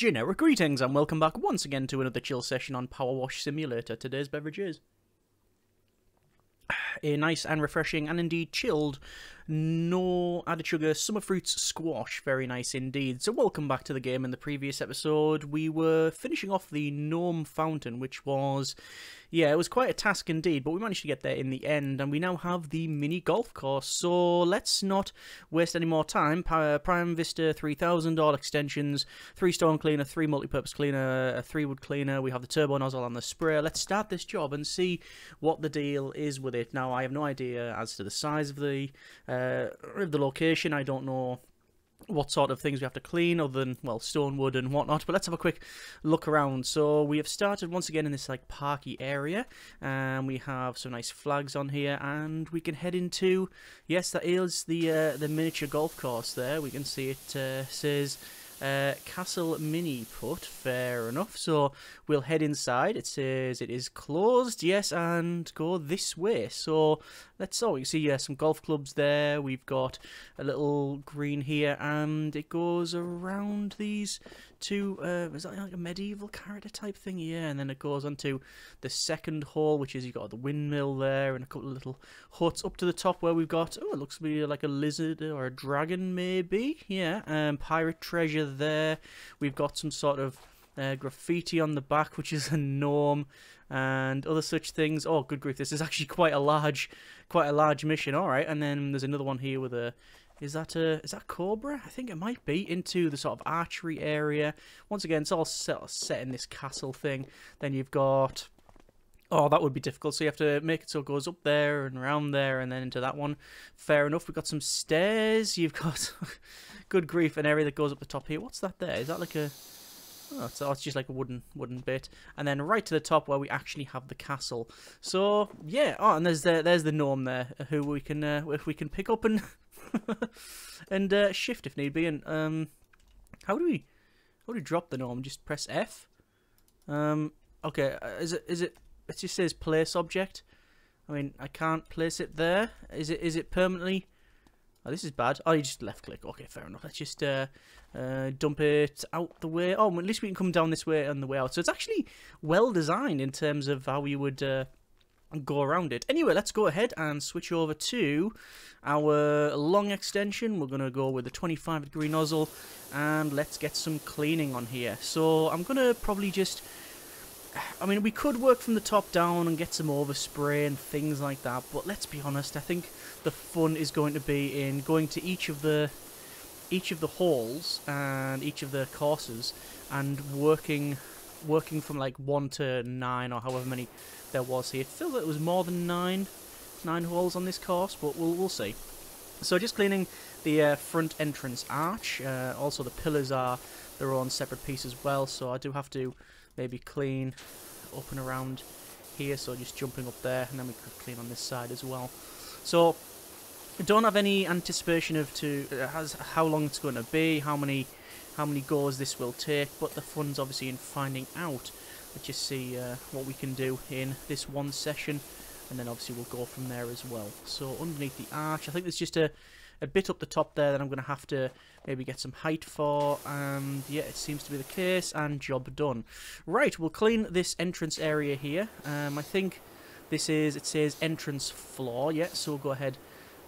Generic greetings and welcome back once again to another chill session on PowerWash Simulator. Today's beverage is a nice and refreshing and indeed chilled, no added sugar, summer fruits squash. Very nice indeed. So welcome back to the game. In the previous episode we were finishing off the gnome fountain, which was, yeah, it was quite a task indeed, but we managed to get there in the end, and we now have the mini golf course. So let's not waste any more time. Prime Vista 3000, all extensions, 3 stone cleaner, 3 multi-purpose cleaner, a 3 wood cleaner, we have the turbo nozzle and the sprayer. Let's start this job and see what the deal is with it. Now I have no idea as to the size of the location. I don't know what sort of things we have to clean other than, well, stone, wood and whatnot, but let's have a quick look around. So we have started once again in this like parky area, and we have some nice flags on here, and we can head into, yes, that is the miniature golf course there. We can see it says Castle mini putt. Fair enough. So we'll head inside. It says it is closed, yes, and go this way. So let's, oh, you see, yeah, some golf clubs there. We've got a little green here, and it goes around these two, is that like a medieval character type thing? Yeah, and then it goes onto the second hole, which is, you've got the windmill there and a couple of little huts up to the top where we've got, oh, it looks to be like a lizard or a dragon maybe. Yeah, pirate treasure there. We've got some sort of graffiti on the back, which is a gnome and other such things. Oh, good grief, this is actually quite a large mission. All right, and then there's another one here with a, is that cobra? I think it might be, into the sort of archery area. Once again, it's all set in this castle thing. Then you've got, oh, that would be difficult, so you have to make it so it goes up there and around there and then into that one. Fair enough. We've got some stairs. You've got good grief, an area that goes up the top here. What's that there? Is that like a, oh, it's just like a wooden bit, and then right to the top where we actually have the castle. So yeah, oh, and there's the gnome there, who we can if we can pick up and and shift if need be. And how do we drop the gnome? Just press F. Okay, is it? It just says place object. I mean, I can't place it there. Is it permanently? Oh, this is bad. Oh, you just left click. Okay, fair enough. Let's just dump it out the way. Oh, at least we can come down this way on the way out. So it's actually well designed in terms of how we would go around it. Anyway, let's go ahead and switch over to our long extension. We're going to go with the 25 degree nozzle, and let's get some cleaning on here. So I'm going to probably just, I mean, we could work from the top down and get some overspray and things like that, but let's be honest, I think the fun is going to be in going to each of the holes and each of the courses and working from like 1 to 9 or however many there was here. It feels like it was more than nine holes on this course, but we'll see. So just cleaning the front entrance arch. Also the pillars are their own separate piece as well, so I do have to maybe clean up and around here. So just jumping up there, and then we could clean on this side as well. So I don't have any anticipation of how long it's going to be, how many goes this will take, but the fun's obviously in finding out. Let's just see what we can do in this one session, and then obviously we'll go from there as well. So underneath the arch, I think there's just a bit up the top there that I'm going to have to maybe get some height for, and yeah, it seems to be the case, and job done. Right, we'll clean this entrance area here. I think this is, it says entrance floor, yeah, so we'll go ahead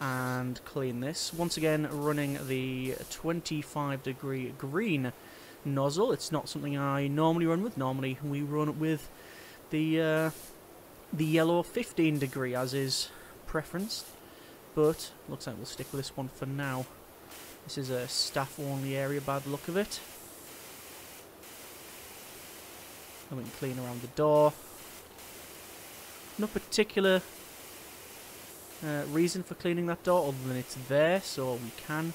and clean this. Once again, running the 25 degree green nozzle. It's not something I normally run with. Normally we run with the yellow 15 degree as is preference, but looks like we'll stick with this one for now. This is a staff only area by the look of it. And we can clean around the door. No particular reason for cleaning that door other than it's there, so we can.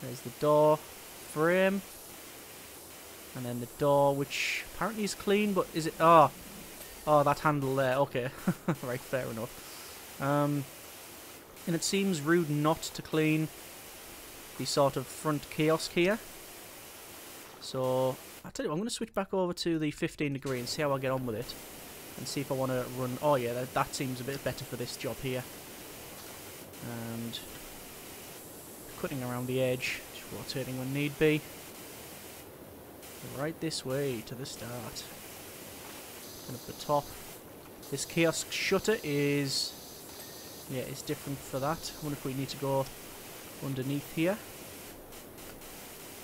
There's the door frame. And then the door, which apparently is clean, but is it, oh, that handle there, okay. Right, fair enough. And it seems rude not to clean the sort of front kiosk here. So I'll tell you what, I'm going to switch back over to the 15 degree and see how I get on with it. And see if I want to run, oh yeah, that seems a bit better for this job here. And cutting around the edge, just rotating when need be. Right this way to the start. And up the top. This kiosk shutter is... yeah, it's different for that. I wonder if we need to go underneath here.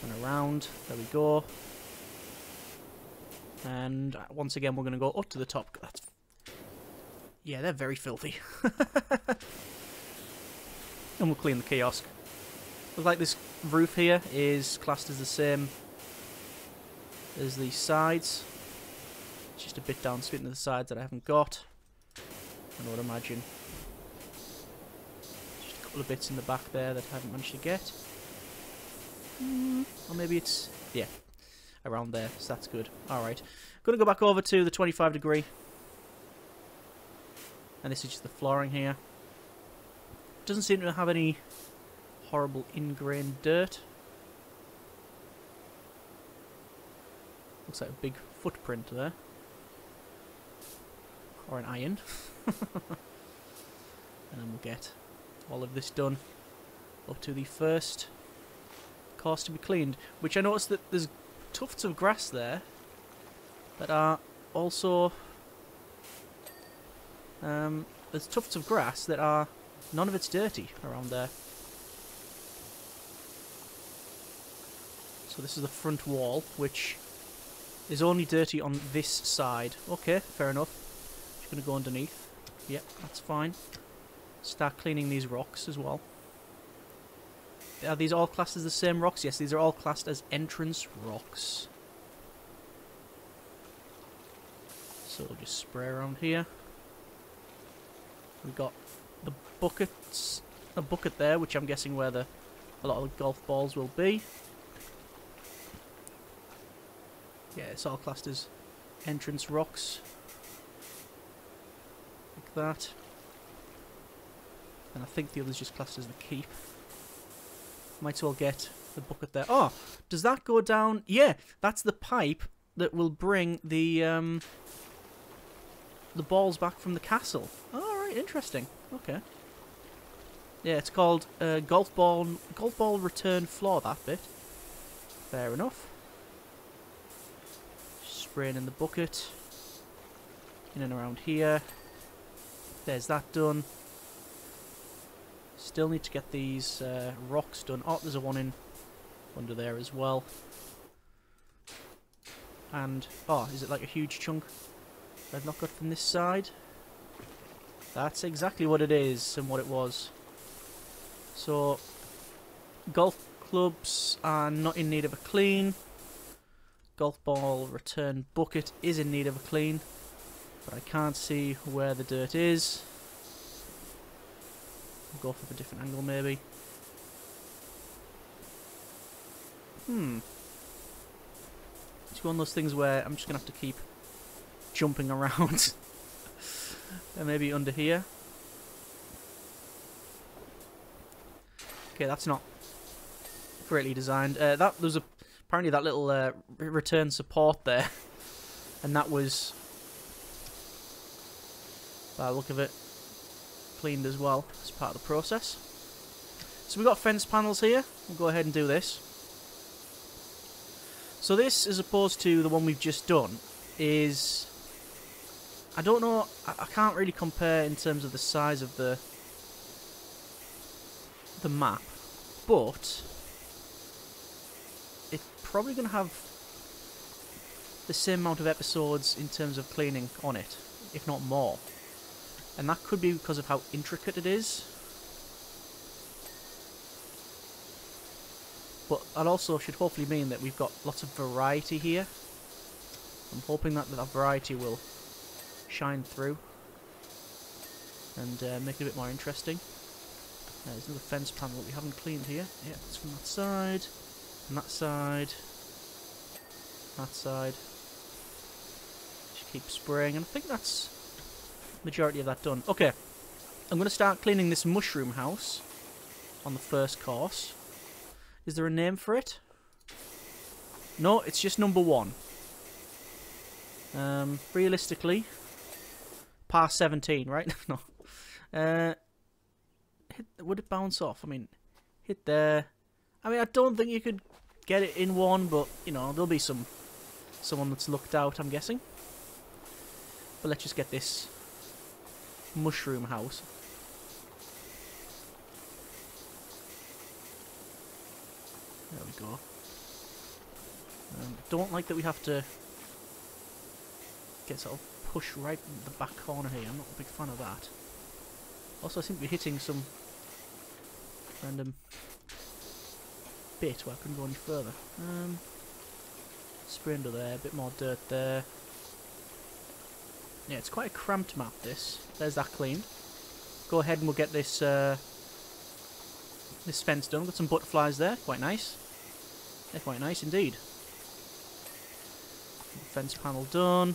And around. There we go. And once again, we're going to go up to the top. That's... yeah, they're very filthy. And we'll clean the kiosk. Looks like this roof here is classed as the same as these sides. It's just a bit down spitting to the sides that I haven't got. I would imagine. Just a couple of bits in the back there that I haven't managed to get. Or maybe it's... yeah, around there, so that's good. Alright, gonna go back over to the 25 degree. And this is just the flooring here. Doesn't seem to have any horrible ingrained dirt. Looks like a big footprint there. Or an iron. And then we'll get all of this done up to the first course to be cleaned. Which I noticed that there's tufts of grass there that are also... there's tufts of grass that are... none of it's dirty around there. So this is the front wall, which is only dirty on this side. Okay, fair enough. Just going to go underneath. Yep, that's fine. Start cleaning these rocks as well. Are these all classed as the same rocks? Yes, these are all classed as entrance rocks. So we'll just spray around here. We've got the buckets, a bucket there, which I'm guessing where the a lot of the golf balls will be. Yeah, it's all classed as entrance rocks. Like that. And I think the other's just classed as the keep. Might as well get the bucket there. Oh, does that go down? Yeah, that's the pipe that will bring the balls back from the castle. Alright, interesting. Okay. Yeah, it's called golf ball return floor, that bit. Fair enough. Spraying in the bucket. In and around here. There's that done. Still need to get these rocks done. Oh, there's a one in under there as well. And, oh, is it like a huge chunk that I've not got from this side? That's exactly what it is and what it was. So, golf clubs are not in need of a clean. Golf ball return bucket is in need of a clean. But I can't see where the dirt is. We'll go for a different angle maybe. It's one of those things where I'm just going to have to keep jumping around. And maybe under here. Okay, that's not greatly designed. That there's apparently that little return support there, and that was, by the look of it, cleaned as well as part of the process. So we've got fence panels here. We'll go ahead and do this. So this, as opposed to the one we've just done, is... I don't know, I can't really compare in terms of the size of the map, but it's probably going to have the same amount of episodes in terms of cleaning on it, if not more. And that could be because of how intricate it is. But that also should hopefully mean that we've got lots of variety here. I'm hoping that that variety will shine through and make it a bit more interesting. There's another fence panel that we haven't cleaned here. Yeah, it's from that side, and that side, that side. Just keep spraying, and I think that's the majority of that done. Okay, I'm going to start cleaning this mushroom house on the first course. Is there a name for it? No, it's just number one. Realistically, par 17, right? No. Would it bounce off? I mean, hit there. I mean, I don't think you could get it in one, but, you know, there'll be some Someone that's lucked out, I'm guessing. But let's just get this mushroom house. There we go. Don't like that we have to get sort of pushed right in the back corner here. I'm not a big fan of that. Also, I seem to be hitting some random bit where I couldn't go any further. Spray under there, a bit more dirt there. Yeah, it's quite a cramped map, this. There's that cleaned. Go ahead and we'll get this this fence done. We've got some butterflies there, quite nice. They're quite nice indeed. Fence panel done.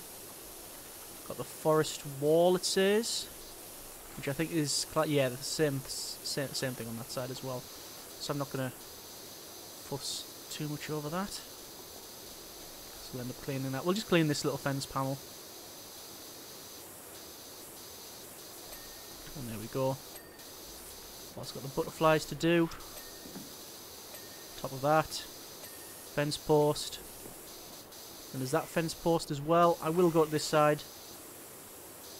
Got the forest wall, it says, which I think is yeah, the same thing on that side as well. So I'm not gonna fuss too much over that. So we'll end up cleaning that. We'll just clean this little fence panel. And there we go. Also got the butterflies to do. Top of that, fence post. And there's that fence post as well. I will go to this side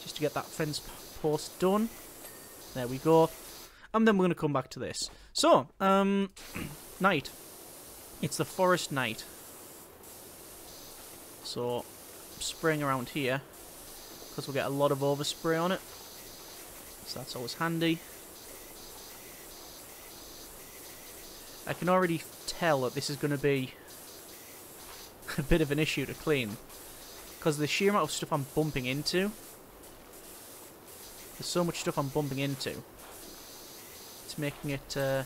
just to get that fence post done. There we go. And then we're going to come back to this. So, night. It's the forest night. So, spraying around here, because we'll get a lot of overspray on it. So that's always handy. I can already tell that this is going to be a bit of an issue to clean, because the sheer amount of stuff I'm bumping into, there's so much stuff I'm bumping into, it's making it, apparently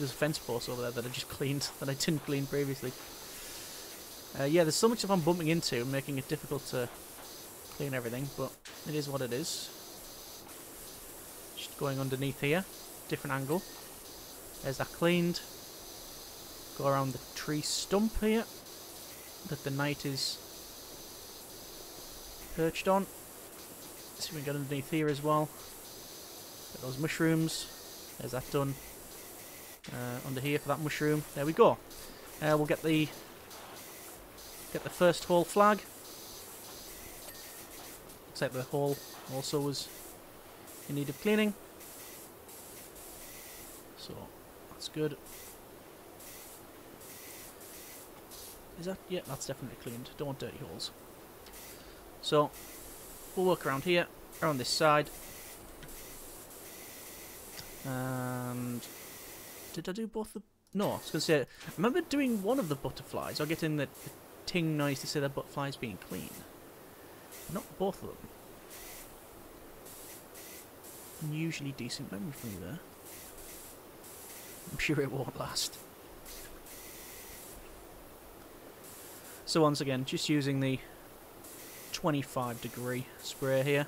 there's a fence post over there that I just cleaned, that I didn't clean previously. Yeah, there's so much stuff I'm bumping into, making it difficult to clean everything, but it is what it is. Just going underneath here, different angle, there's that cleaned. Go around the tree stump here that the knight is perched on. Let's see if we can get underneath here as well. Get those mushrooms. There's that done. Under here for that mushroom. There we go. We'll get the first hall flag. Looks like the hall also was in need of cleaning. So that's good. Is that? Yeah, that's definitely cleaned. Don't want dirty holes. So, we'll work around here, around this side. And did I do both the... No, I was going to say, I remember doing one of the butterflies. I'll get in the ting noise to say that butterfly's being clean. Not both of them. Unusually decent memory from you there. I'm sure it won't last. So once again, just using the 25-degree spray here.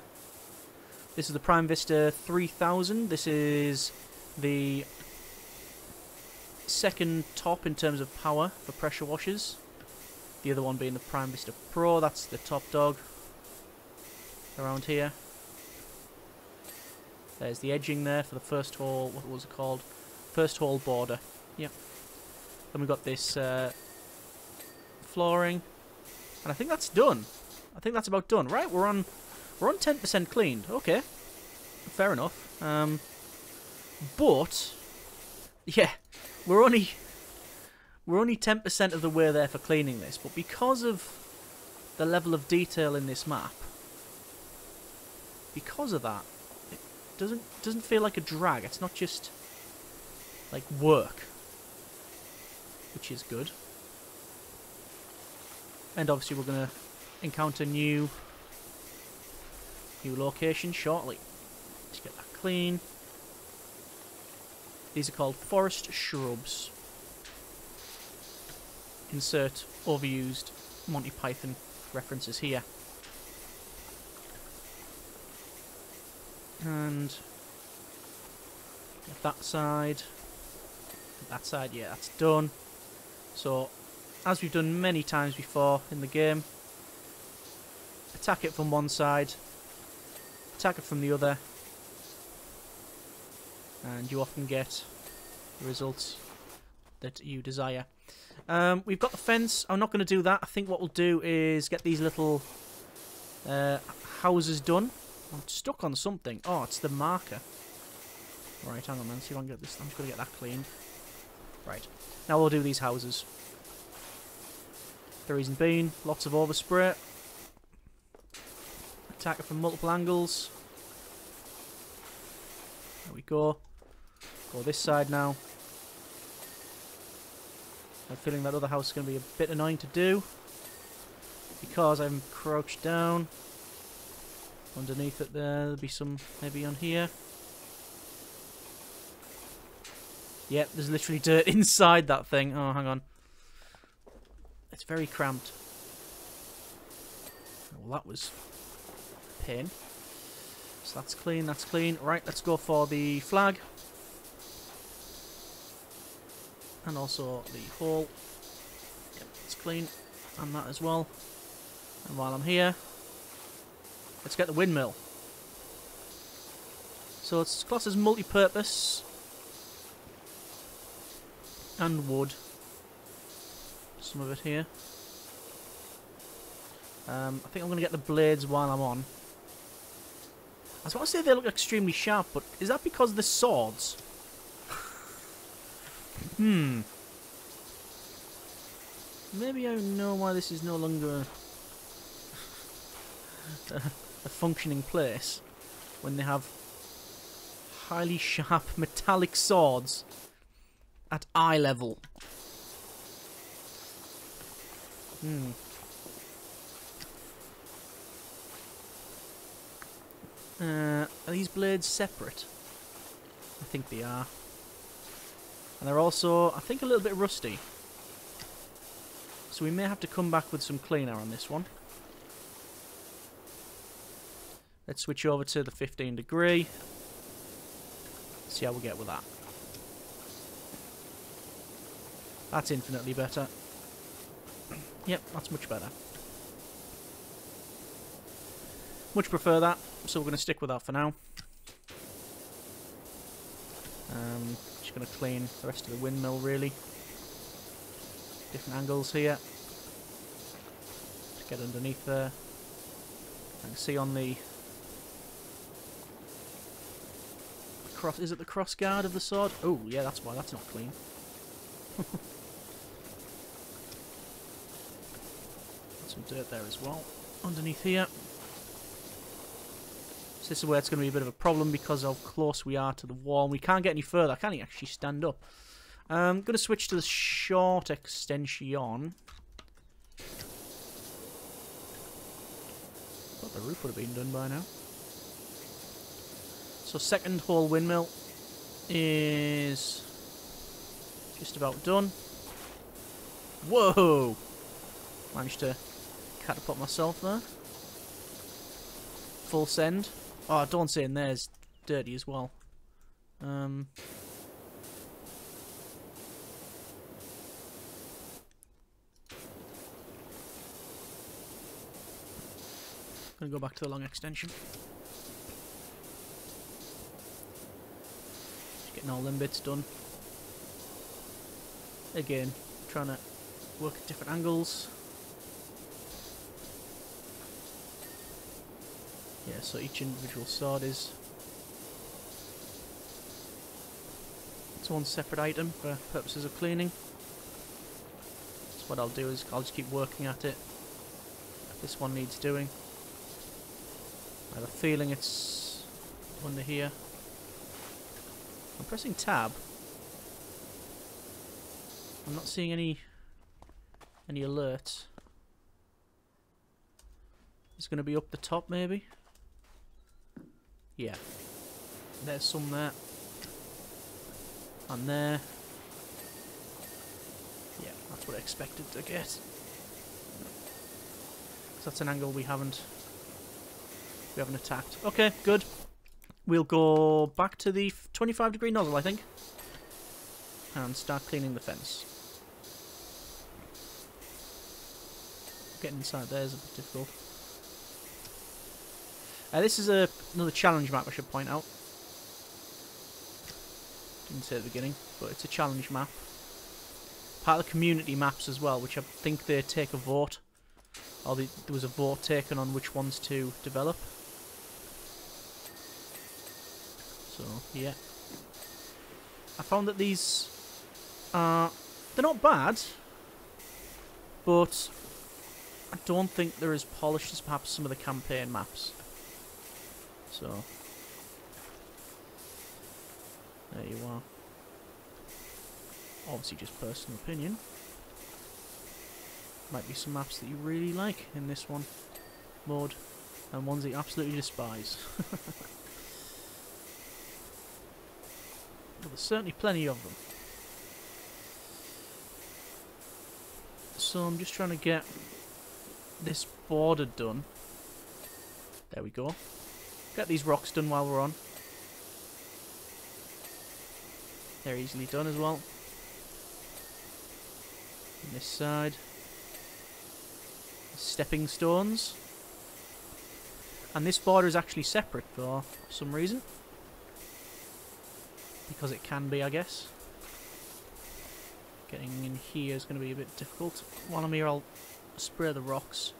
This is the Prime Vista 3000. This is the second top in terms of power for pressure washers. The other one being the Prime Vista Pro. That's the top dog around here. There's the edging there for the first hole. What was it called? First hole border. Yep. Then we've got this... flooring, and I think that's done. I think that's about done. Right, we're on 10% cleaned. Okay, fair enough. But yeah, we're only 10% of the way there for cleaning this. But because of the level of detail in this map, because of that, it doesn't feel like a drag. It's not just like work, which is good. And obviously we're going to encounter new locations shortly. Just get that clean. These are called forest shrubs. Insert overused Monty Python references here. And get that side. That side, yeah, that's done. So... as we've done many times before in the game, attack it from one side, attack it from the other, and you often get the results that you desire. We've got the fence. I'm not going to do that. I think what we'll do is get these little houses done. I'm stuck on something. Oh, it's the marker. Right, hang on, man. See if I can get this. I'm just going to get that cleaned. Right. Now we'll do these houses. The reason being, lots of overspray. Attack it from multiple angles. There we go. Go this side now. I'm feeling that other house is going to be a bit annoying to do, because I'm crouched down. Underneath it there, there'll be some maybe on here. Yep, there's literally dirt inside that thing. Oh, hang on. It's very cramped. Well, that was a pain. So that's clean, that's clean. Right, let's go for the flag. And also the hall. Yep, it's clean. And that as well. And while I'm here, let's get the windmill. So it's classed as multi-purpose. And wood. Some of it here. I think I'm going to get the blades while I'm on. I was about to say they look extremely sharp, but is that because they're swords? Maybe I know why this is no longer a functioning place when they have highly sharp metallic swords at eye level. Are these blades separate? I think they are. And they're also, I think, a little bit rusty. So we may have to come back with some cleaner on this one. Let's switch over to the 15 degree. See how we get with that. That's infinitely better. Yep, that's much better. Much prefer that, so we're going to stick with that for now. Just going to clean the rest of the windmill, really. Different angles here. Just get underneath there. I can see on the cross. Is it the cross guard of the sword? Oh, yeah, that's why. That's not clean. Some dirt there as well. Underneath here. So this is where it's going to be a bit of a problem because of how close we are to the wall. We can't get any further. I can't actually stand up. I'm going to switch to the short extension. I thought the roof would have been done by now. So second hole windmill is just about done. Whoa! Managed to catapult myself there. Full send. Oh, don't say in there's dirty as well. I'm going to go back to the long extension. Just getting all them bits done. Again, trying to work at different angles. Yeah, so each individual sword is its one separate item for purposes of cleaning. So what I'll do is I'll just keep working at it. This one needs doing. I have a feeling it's under here. I'm pressing tab. I'm not seeing any alerts. It's going to be up the top, maybe. Yeah, there's some there, and there. Yeah, that's what I expected to get. So that's an angle we haven't attacked. Okay, good. We'll go back to the 25 degree nozzle, I think, and start cleaning the fence. Getting inside there is a bit difficult. This is another challenge map, I should point out. Didn't say at the beginning, but it's a challenge map. part of the community maps as well, which I think they take a vote, or there was a vote taken on which ones to develop. So yeah, I found that these are, they're not bad, but I don't think they're as polished as perhaps some of the campaign maps. So there you are. Obviously just personal opinion. Might be some maps that you really like in this one mode, and ones that you absolutely despise. But there's certainly plenty of them. So I'm just trying to get this border done. There we go. Get these rocks done while we're on. They're easily done as well. And this side. Stepping stones. And this border is actually separate for some reason. Because it can be, I guess. Getting in here is going to be a bit difficult. While I'm here, I'll spray the rocks.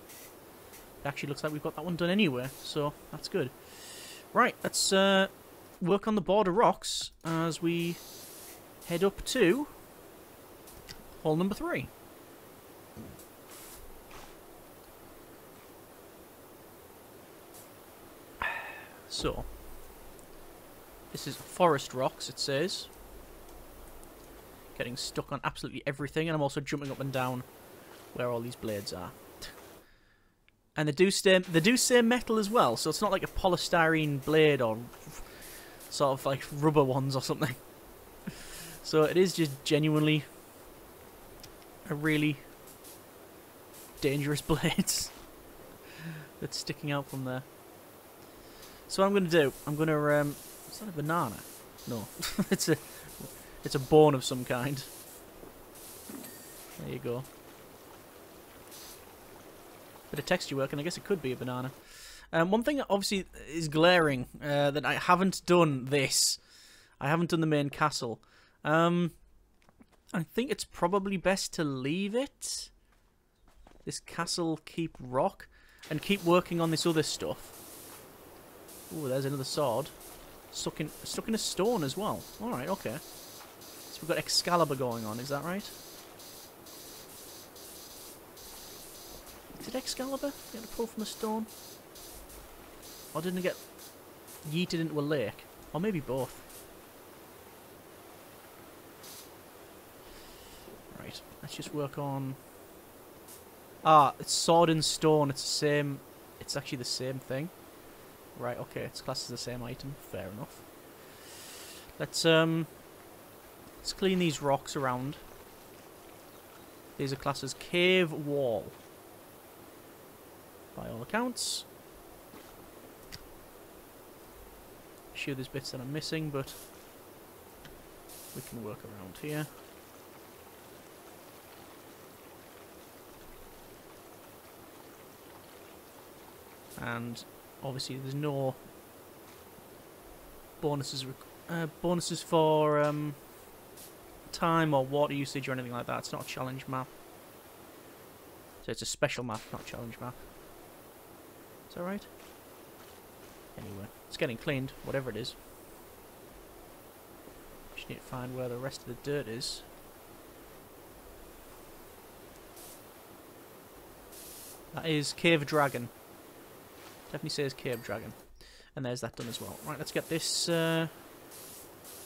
It actually looks like we've got that one done anyway, so that's good. Right, let's work on the border rocks as we head up to hole number 3. So, this is forest rocks, it says. Getting stuck on absolutely everything, and I'm also jumping up and down where all these blades are. And they do say metal as well, so it's not like a polystyrene blade or sort of like rubber ones or something. So it is just genuinely a really dangerous blades that's sticking out from there. So what I'm going to do, I'm going to, is that a banana? No, it's a bone of some kind. There you go. Bit of texture work, and I guess it could be a banana. One thing that obviously is glaring, that I haven't done this. I haven't done the main castle. I think it's probably best to leave it. This castle, keep rock, and keep working on this other stuff. Ooh, there's another sword. Stuck in a stone as well. Alright, okay. So we've got Excalibur going on, is that right? Did Excalibur get a pull from a stone? Or didn't it get yeeted into a lake? Or maybe both. Right, let's just work on... Ah, it's sword and stone, it's the same... It's actually the same thing. Right, okay, it's classed as the same item. Fair enough. Let's clean these rocks around. These are classed as cave wall. By all accounts. Sure, there's bits that I'm missing, but we can work around here. And obviously, there's no bonuses for time or water usage or anything like that. It's not a challenge map, so it's a special map, not a challenge map. Is that right? Anyway, it's getting cleaned, whatever it is. Just need to find where the rest of the dirt is. That is Cave Dragon. Definitely says Cave Dragon. And there's that done as well. Right, let's get this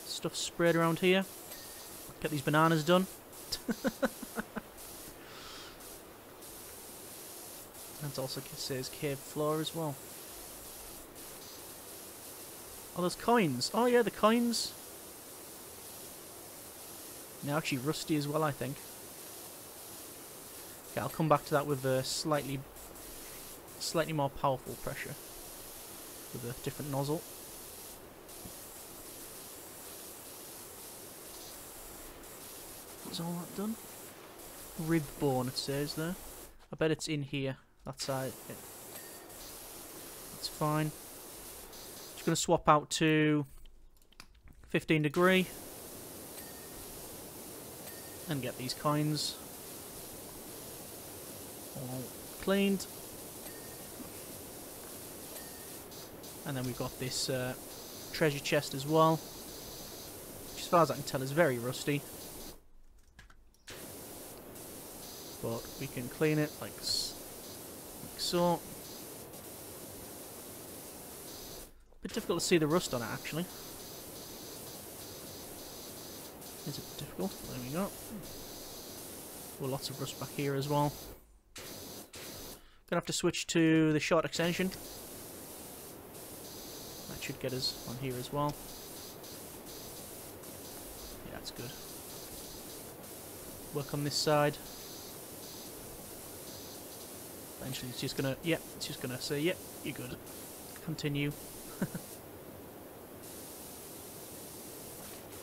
stuff sprayed around here. Get these bananas done. That also says cave floor as well. Oh, those coins. Oh yeah, the coins. They're actually rusty as well, I think. Okay, I'll come back to that with a slightly more powerful pressure with a different nozzle. Is all that done? Rib bone, it says there. I bet it's in here. That's how it. It's fine. Just going to swap out to 15 degree. and get these coins all cleaned. And then we've got this treasure chest as well, which as far as I can tell is very rusty, but we can clean it like so. Bit difficult to see the rust on it actually. Is it difficult? There we go. Well, lots of rust back here as well. Gonna have to switch to the short extension. That should get us on here as well. Yeah, that's good. Work on this side. Eventually, it's just gonna, yeah, it's just gonna say, yeah, you're good. Continue.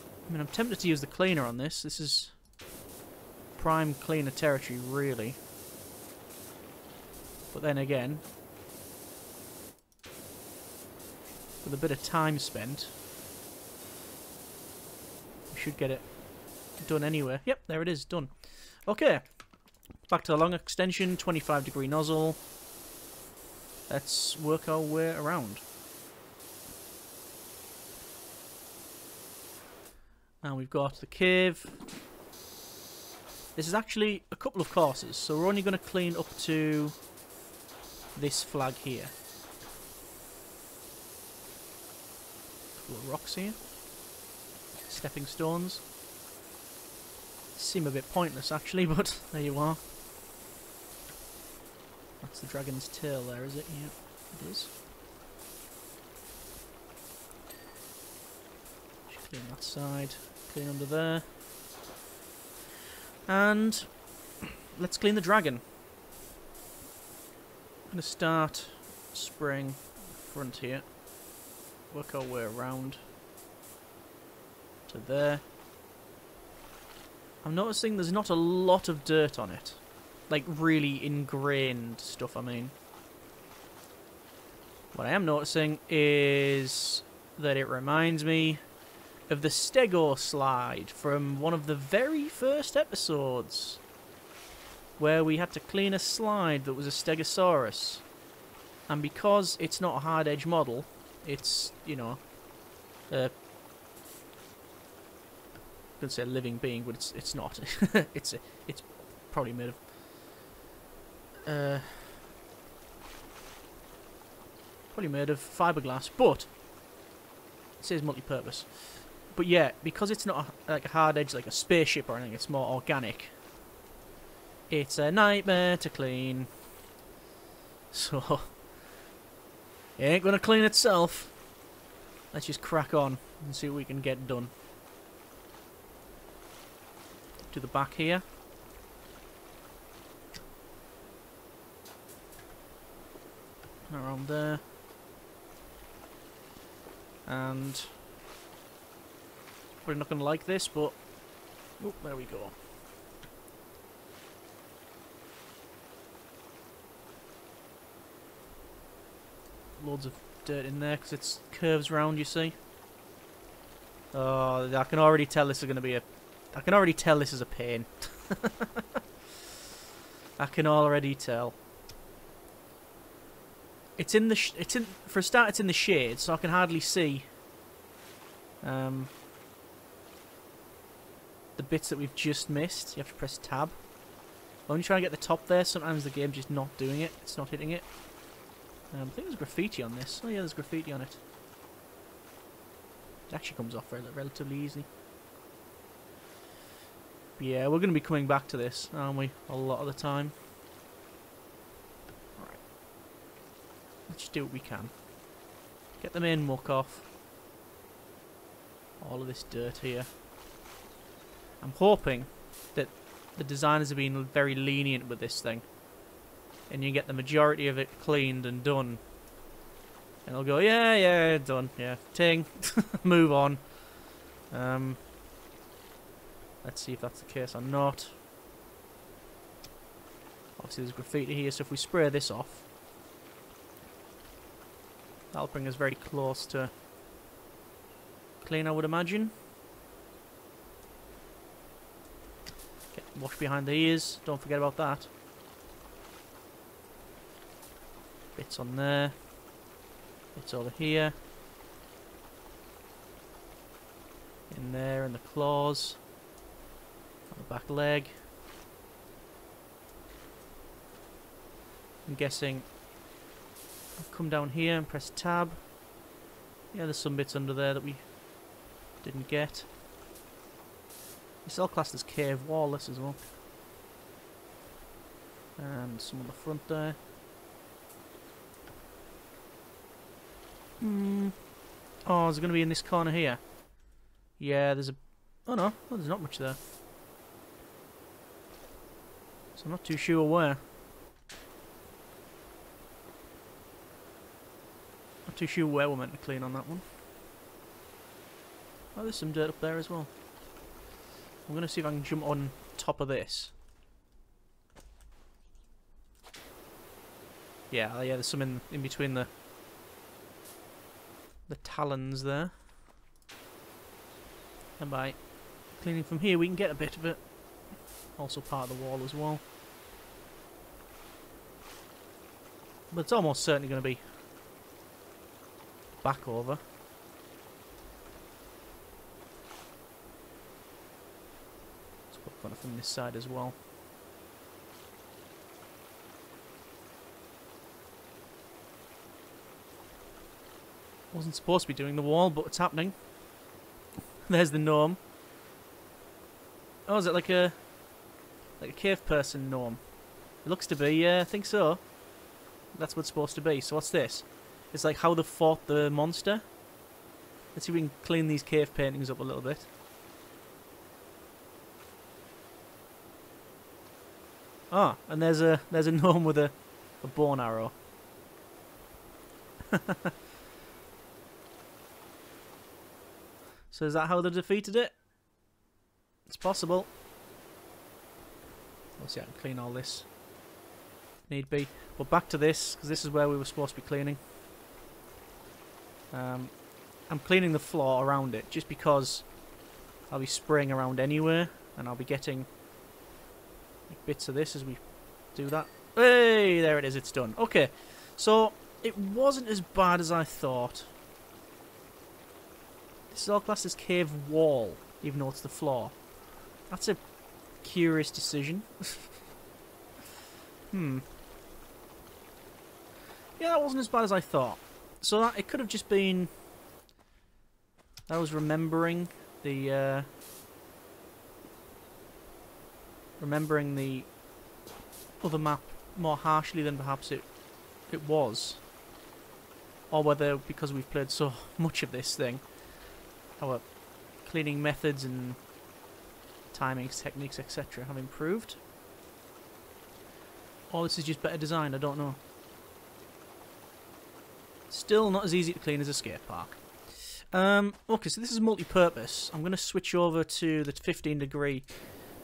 I mean, I'm tempted to use the cleaner on this. This is prime cleaner territory, really. But then again, with a bit of time spent, we should get it done anyway. Yep, there it is, done. Okay, back to the long extension, 25-degree nozzle. Let's work our way around. And we've got the cave. This is actually a couple of courses, so we're only going to clean up to this flag here. A couple of rocks here. Stepping stones. Seem a bit pointless actually, but there you are. That's the dragon's tail there, is it? Yeah, it is. Should clean that side. Clean under there. And let's clean the dragon. I'm going to start spraying front here, work our way around to there. I'm noticing there's not a lot of dirt on it, like really ingrained stuff, I mean. What I am noticing is that it reminds me of the Stego slide from one of the very first episodes, where we had to clean a slide that was a Stegosaurus. And because it's not a hard edge model, it's, you know, I could say a living being, but it's not. it's probably made of fiberglass, but it says multi-purpose. But yeah, because it's not like a hard edge like a spaceship or anything, it's more organic. It's a nightmare to clean, so it ain't gonna clean itself. Let's just crack on and see what we can get done. To the back here. Around there. And probably not gonna like this, but oh, there we go. Loads of dirt in there because it's curves round, you see. Oh, I can already tell this is going to be a... I can already tell this is a pain. I can already tell. It's in the... for a start, it's in the shade, so I can hardly see the bits that we've just missed. You have to press tab. When you try and get the top there, sometimes the game's just not doing it. It's not hitting it. I think there's graffiti on this. Oh yeah, there's graffiti on it. It actually comes off relatively easily. But yeah, we're going to be coming back to this, aren't we? A lot of the time. Alright. Let's do what we can. Get the main muck off. All of this dirt here. I'm hoping that the designers have been very lenient with this thing. And you get the majority of it cleaned and done. And they'll go, yeah, yeah, done, yeah, ting, move on. Let's see if that's the case or not. Obviously there's graffiti here, so if we spray this off, that'll bring us very close to clean, I would imagine. Wash behind the ears, don't forget about that. Bits on there. Bits over here. In there, and the claws. On the back leg. I'm guessing I'll come down here and press tab. Yeah, there's some bits under there that we didn't get. It's all classed as cave wall, this as well. And some on the front there. Oh, is it going to be in this corner here? Yeah, there's a... Oh no, oh, there's not much there. So I'm not too sure where. Not too sure where we're meant to clean on that one. Oh, there's some dirt up there as well. I'm going to see if I can jump on top of this. Yeah, yeah, there's some in between the talons there. And by cleaning from here we can get a bit of it. Also part of the wall as well. But it's almost certainly going to be back over. From this side as well. Wasn't supposed to be doing the wall, but it's happening. There's the gnome. Oh, is it like a cave person gnome? It looks to be. Yeah, I think so. That's what it's supposed to be. So what's this? It's like how they fought the monster. Let's see if we can clean these cave paintings up a little bit. Ah, and there's a gnome with a bone arrow. So is that how they defeated it? It's possible. Let's see, I can clean all this if need be. But back to this, because this is where we were supposed to be cleaning. I'm cleaning the floor around it, just because I'll be spraying around anywhere, and I'll be getting bits of this as we do that. Hey, there it is, it's done. Okay, so it wasn't as bad as I thought. This is all classed as cave wall, even though it's the floor. That's a curious decision. Yeah, that wasn't as bad as I thought. So that it could have just been I was remembering the other map more harshly than perhaps it was, or whether because we've played so much of this thing, our cleaning methods and timings, techniques, etc. have improved, or this is just better designed. I don't know. Still not as easy to clean as a skate park. Okay, so this is multi-purpose. I'm going to switch over to the 15-degree.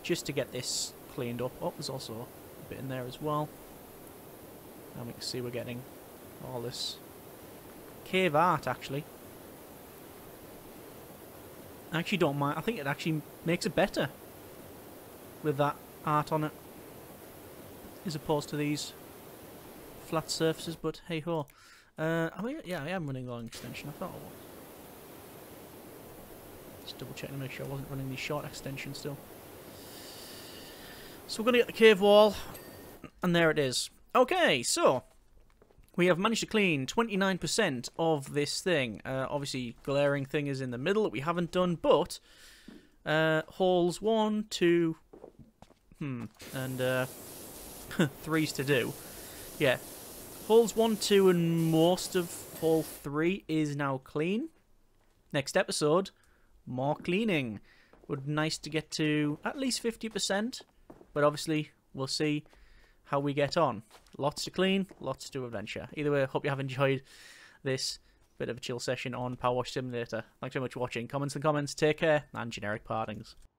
Just to get this cleaned up. Oh, there's also a bit in there as well. And we can see we're getting all this cave art, actually. I actually don't mind. I think it actually makes it better with that art on it, as opposed to these flat surfaces, but hey-ho. Yeah, I am running the long extension. I thought I was. Just double-checking to make sure I wasn't running the short extension still. So we're going to get the cave wall, and there it is. Okay, so we have managed to clean 29% of this thing. Obviously, glaring thing is in the middle that we haven't done, but holes 1, 2, and 3's to do. Yeah, holes 1, 2, and most of hole 3 is now clean. Next episode, more cleaning. Would be nice to get to at least 50%. But obviously, we'll see how we get on. Lots to clean, lots to adventure. Either way, I hope you have enjoyed this bit of a chill session on PowerWash Simulator. Thanks very much for watching. Comments and comments. Take care, and generic partings.